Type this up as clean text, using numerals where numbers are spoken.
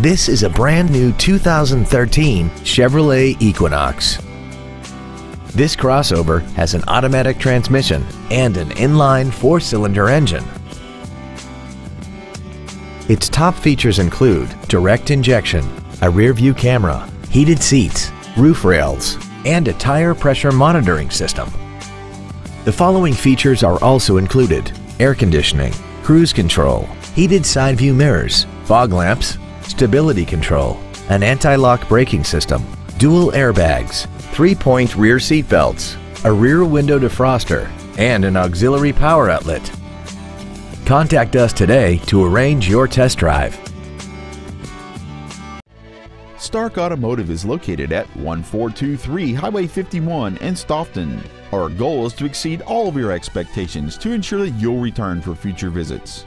This is a brand new 2013 Chevrolet Equinox. This crossover has an automatic transmission and an inline four-cylinder engine. Its top features include direct injection, a rear-view camera, heated seats, roof rails, and a tire pressure monitoring system. The following features are also included: air conditioning, cruise control, heated side view mirrors, fog lamps, stability control, an anti-lock braking system, dual airbags, three-point rear seat belts, a rear window defroster, and an auxiliary power outlet. Contact us today to arrange your test drive. Stark Automotive is located at 1423 Highway 51 in Stoughton. Our goal is to exceed all of your expectations to ensure that you'll return for future visits.